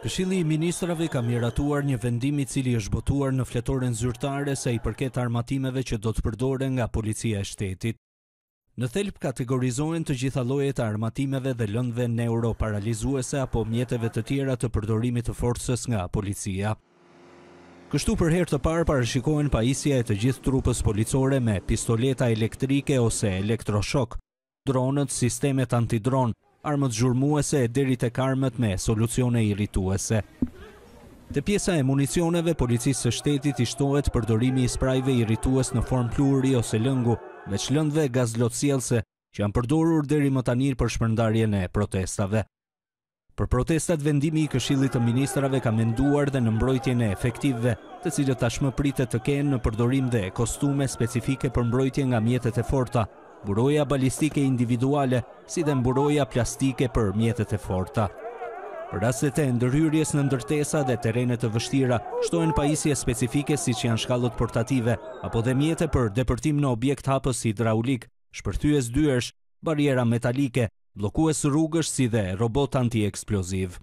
Këshilli I Ministrave ka miratuar një vendim I cili është botuar në fletoren zyrtare sa I përket armatimeve që do të përdoren nga policia e shtetit. Në thelb kategorizohen të gjitha llojet e armatimeve dhe lëndëve neuroparalizuese apo mjeteve të tjera të përdorimit të forcës nga policia. Kështu për herë të parë parashikohen pajisja e të gjithë trupës policore me pistoleta elektrike ose elektroshok, dronët, sistemet antidron, armët zhurmuese e deri tek armët me solucione irrituese. Te pjesa e municioneve, policisë së shtetit I shtohet përdorimi I sprajve irritues në formë pluri ose lëngu, veç lëndëve gazllotsjellëse që janë përdorur deri më tani për shpërndarjen e protestave. Për protestat, vendimi I Këshillit të Ministrave ka menduar dhe në mbrojtjen e efektivëve, të cilët tashmë pritet të kenë në përdorim dhe kostume specifike për mbrojtje nga mjetet e forta, buroja balistike individuale, si dhe mburoja plastike për mjetet e forta. Për rastet e ndërhyrjes në ndërtesa dhe terene të vështira, shtohen pajisje specifike siç janë shkallët portative, apo dhe mjete për depërtim në objekt hapës hidraulik, shpërthyes dyersh, bariera metalike, bllokues rrugësh si dhe robot anti-eksploziv.